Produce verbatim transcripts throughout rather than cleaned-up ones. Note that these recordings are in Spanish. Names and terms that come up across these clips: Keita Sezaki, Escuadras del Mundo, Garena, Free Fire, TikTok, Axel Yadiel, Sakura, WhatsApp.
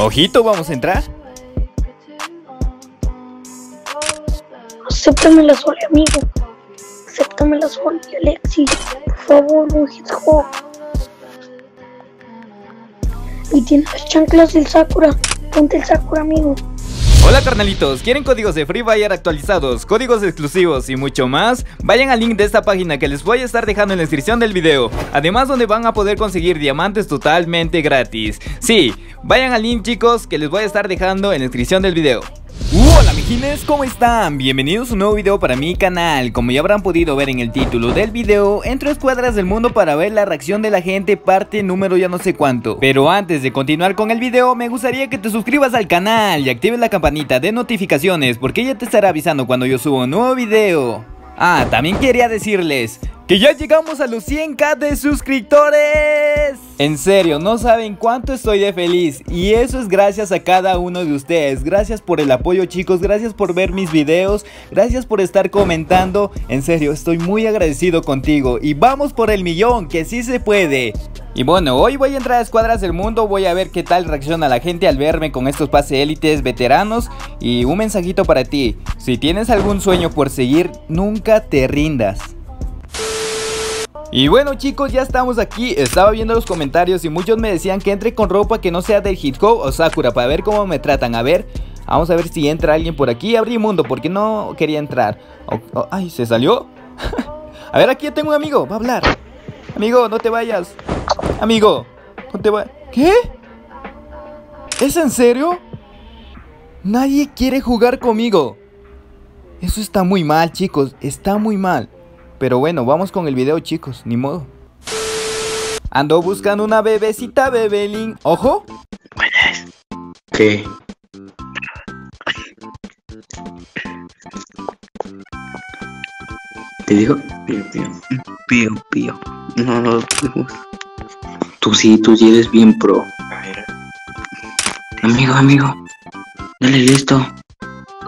Ojito, vamos a entrar. Acéptame la sol, amigo. Acéptame la sol, Alexis. Por favor, un hit hop. Y tiene las chanclas del Sakura. Ponte el Sakura, amigo. Hola carnalitos, ¿quieren códigos de Free Fire actualizados, códigos exclusivos y mucho más? Vayan al link de esta página que les voy a estar dejando en la descripción del video. Además, donde van a poder conseguir diamantes totalmente gratis. Sí, vayan al link, chicos, que les voy a estar dejando en la descripción del video. Hola mijines, ¿cómo están? Bienvenidos a un nuevo video para mi canal. Como ya habrán podido ver en el título del video, entro a Escuadras del Mundo para ver la reacción de la gente, parte número ya no sé cuánto. Pero antes de continuar con el video, me gustaría que te suscribas al canal y actives la campanita de notificaciones, porque ella te estará avisando cuando yo suba un nuevo video. Ah, también quería decirles que ya llegamos a los cien k de suscriptores. En serio, no saben cuánto estoy de feliz. Y eso es gracias a cada uno de ustedes. Gracias por el apoyo, chicos. Gracias por ver mis videos. Gracias por estar comentando. En serio, estoy muy agradecido contigo. Y vamos por el millón, que sí se puede. Y bueno, hoy voy a entrar a Escuadras del Mundo. Voy a ver qué tal reacciona la gente al verme con estos pase élites veteranos. Y un mensajito para ti: si tienes algún sueño por seguir, nunca te rindas. Y bueno chicos, ya estamos aquí. Estaba viendo los comentarios y muchos me decían que entre con ropa que no sea del Hip-Hop o Sakura, para ver cómo me tratan. A ver, vamos a ver si entra alguien por aquí. Abrí mundo porque no quería entrar. oh, oh, Ay, ¿se salió? A ver, aquí tengo un amigo, va a hablar. Amigo, no te vayas. Amigo, no te vayas. ¿Qué? ¿Es en serio? Nadie quiere jugar conmigo. Eso está muy mal, chicos. Está muy mal. Pero bueno, vamos con el video, chicos, ni modo. Ando buscando una bebecita, Bebelín. ¡Ojo! Buenas. ¿Qué? Te digo pío, pío. Pío, pío. No, no, no. Tú sí, tú sí eres bien pro. A ver. Amigo, amigo. Dale, listo.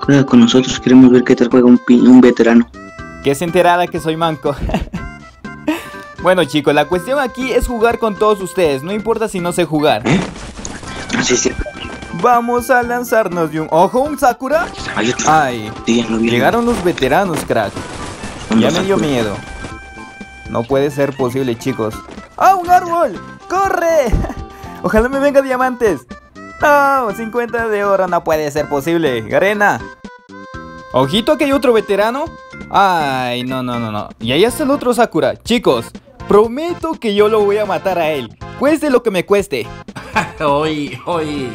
Juega con nosotros, queremos ver qué tal juega un, un veterano. Que se enterara que soy manco. Bueno chicos, la cuestión aquí es jugar con todos ustedes. No importa si no sé jugar. ¿Eh? Sí, sí. Vamos a lanzarnos de un... ¡Ojo, un Sakura! Ay, Ay. Sí, no llegaron los veteranos, crack. Ya me Sakura. Dio miedo. No puede ser posible, chicos. ¡Ah, un árbol! ¡Corre! Ojalá me venga diamantes. No, cincuenta de oro, no puede ser posible. Garena. Ojito, que hay otro veterano. Ay, no, no, no, no. Y ahí está el otro Sakura. Chicos, prometo que yo lo voy a matar a él, cueste lo que me cueste. Hoy, hoy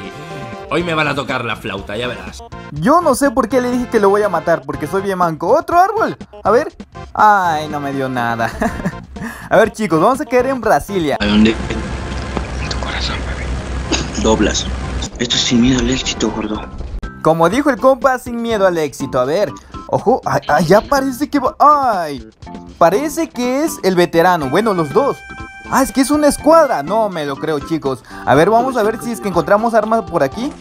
Hoy me van a tocar la flauta, ya verás. Yo no sé por qué le dije que lo voy a matar, porque soy bien manco. ¡Otro árbol! A ver. Ay, no me dio nada. A ver chicos, vamos a caer en Brasilia. ¿A dónde? En tu corazón, bebé. Doblas. Esto es sin miedo al éxito, gordo. Como dijo el compa, sin miedo al éxito. A ver, ojo, ay, ay, ya parece que va. Ay, parece que es el veterano, bueno, los dos. Ah, es que es una escuadra, no me lo creo, chicos. A ver, vamos a ver si es que encontramos armas por aquí.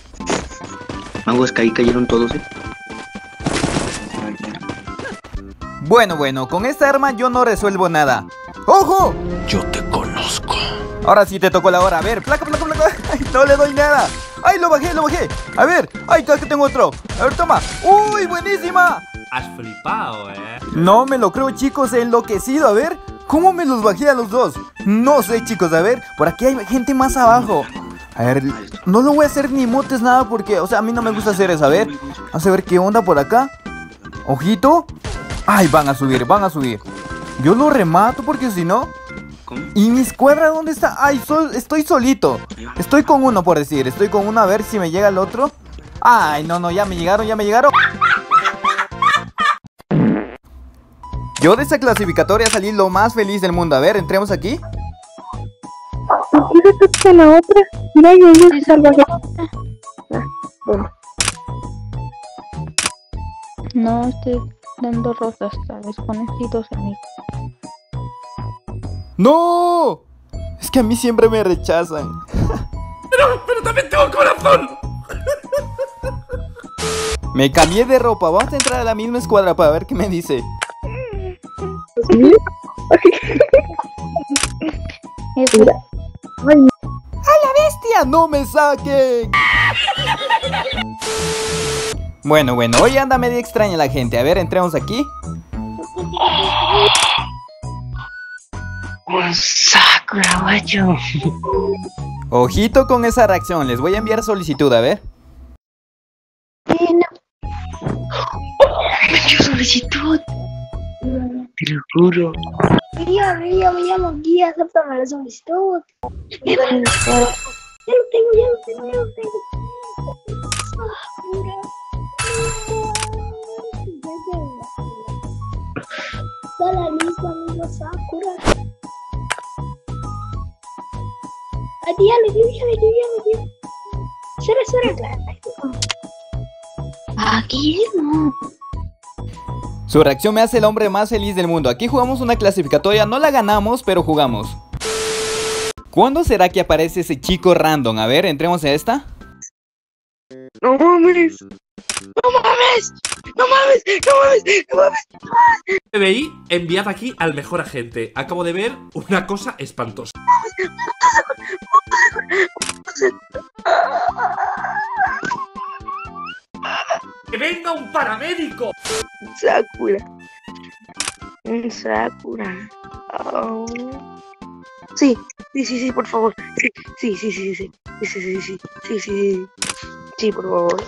Vamos, que ahí cayeron todos, ¿eh? Bueno, bueno, con esta arma yo no resuelvo nada. ¡Ojo! Yo te conozco. Ahora sí te tocó la hora, a ver, placa, placa, placa. No le doy nada. ¡Ay, lo bajé, lo bajé! A ver, ¡ay, creo que tengo otro! A ver, toma. ¡Uy, buenísima! Has flipado, eh. No me lo creo, chicos, he enloquecido. A ver, ¿cómo me los bajé a los dos? No sé, chicos, a ver, por aquí hay gente más abajo. A ver, no lo voy a hacer ni motes nada porque, o sea, a mí no me gusta hacer eso. A ver, vamos a ver qué onda por acá. Ojito. ¡Ay, van a subir, van a subir! Yo lo remato porque si no... ¿Y mi escuadra dónde está? Ay, sol, estoy solito. Estoy con uno, por decir. Estoy con uno, a ver si me llega el otro. Ay, no, no, ya me llegaron, ya me llegaron. Yo de esa clasificatoria salí lo más feliz del mundo. A ver, entremos aquí. ¿Qué la otra? Mira, yo no salgo allá. No, estoy dando rosas, tal vez conocidos a mí. ¡No! Es que a mí siempre me rechazan. Pero, pero también tengo corazón. Me cambié de ropa. Vamos a entrar a la misma escuadra para ver qué me dice. ¡A la bestia! ¡No me saquen! Bueno, bueno, hoy anda medio extraña la gente. A ver, entremos aquí. Sakura, guacho. Ojito con esa reacción. Les voy a enviar solicitud, a ver. No. Me envió solicitud. Te lo juro. Mira, mira, me llamo Guía, acéptame la solicitud. Me van a buscar. Ya lo tengo, ya lo tengo, ya lo tengo. Sakura. Está la lista, amigo Sakura. Dígame, dígame, dígame, dígame. Sora, Sora. Aquí no. Su reacción me hace el hombre más feliz del mundo. Aquí jugamos una clasificatoria, no la ganamos, pero jugamos. ¿Cuándo será que aparece ese chico random? A ver, entremos a esta. No mames. No mames. No mames. No mames. No mames. F B I, enviad aquí al mejor agente. Acabo de ver una cosa espantosa. ¡Que venga un paramédico! Sakura. Sakura. Oh. Sí, sí, sí, sí, por favor. Sí, sí, sí, sí, sí. Sí, sí, sí, sí. Sí, sí. Sí, por favor.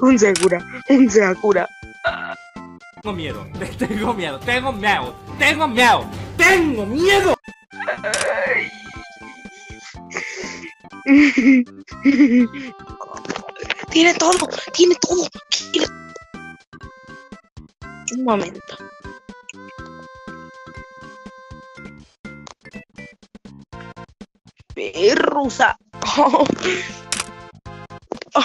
Un Sakura. Un Sakura. Tengo miedo. Tengo miedo. Tengo miedo. Tengo miedo. Tengo miedo. Tiene todo, tiene todo. Tiene... Un momento. Perrusa. Oh. Oh.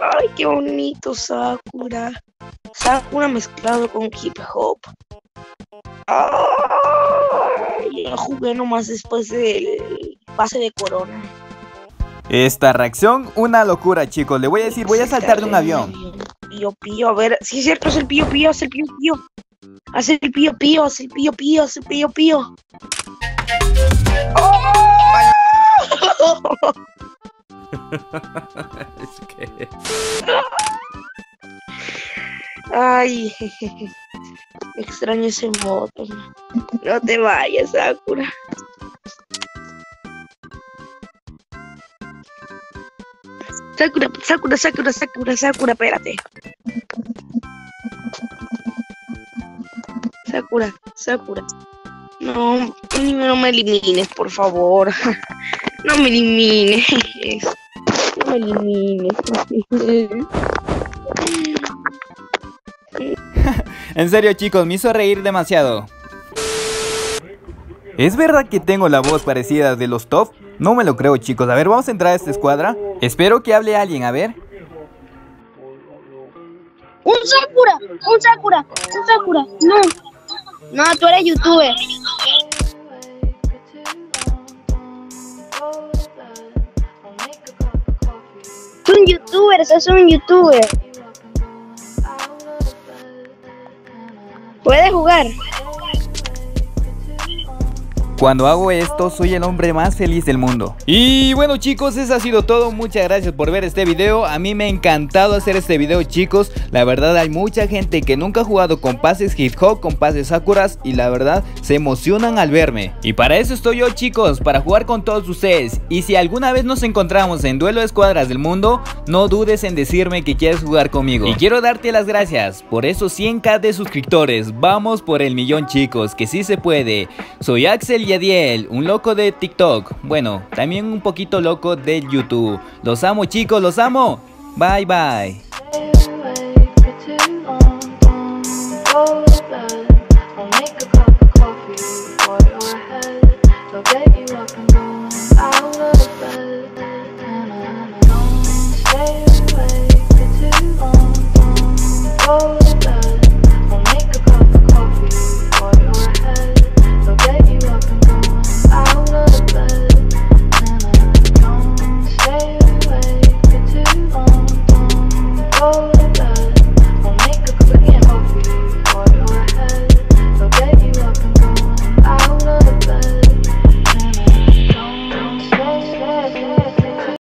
Ay, qué bonito, Sakura. Sakura mezclado con hip hop. Ay, yo jugué nomás después del pase de Corona. Esta reacción, una locura, chicos. Le voy a decir, voy a saltar de un avión. Pío, pío, a ver. Sí, es cierto, es el pío, pío, es el pío, pío. Haz el pío, pío, haz el pío, pío, haz el pío, pío. ¡Oh! Es que... Ay, jejeje. Extraño ese modo. No te vayas, Sakura. Sakura, Sakura, Sakura, Sakura, Sakura, espérate. Sakura, Sakura. No, no me elimines, por favor. No me elimines. No me elimines. En serio, chicos, me hizo reír demasiado. ¿Es verdad que tengo la voz parecida de los top? No me lo creo, chicos. A ver, vamos a entrar a esta escuadra. Espero que hable alguien, a ver. ¡Un Sakura! ¡Un Sakura! ¡Un Sakura! ¡No! No, tú eres youtuber. Es un youtuber, sos un youtuber. Puedes jugar. Cuando hago esto soy el hombre más feliz del mundo. Y bueno, chicos, eso ha sido todo. Muchas gracias por ver este video. A mí me ha encantado hacer este video, chicos. La verdad hay mucha gente que nunca ha jugado con pases hip hop, con pases Sakuras, y la verdad se emocionan al verme. Y para eso estoy yo, chicos, para jugar con todos ustedes. Y si alguna vez nos encontramos en duelo de escuadras del mundo, no dudes en decirme que quieres jugar conmigo. Y quiero darte las gracias por esos cien mil de suscriptores. Vamos por el millón, chicos, que sí se puede. Soy Axel Yadiel, un loco de TikTok. Bueno, también un poquito loco de YouTube. Los amo, chicos, los amo. Bye, bye.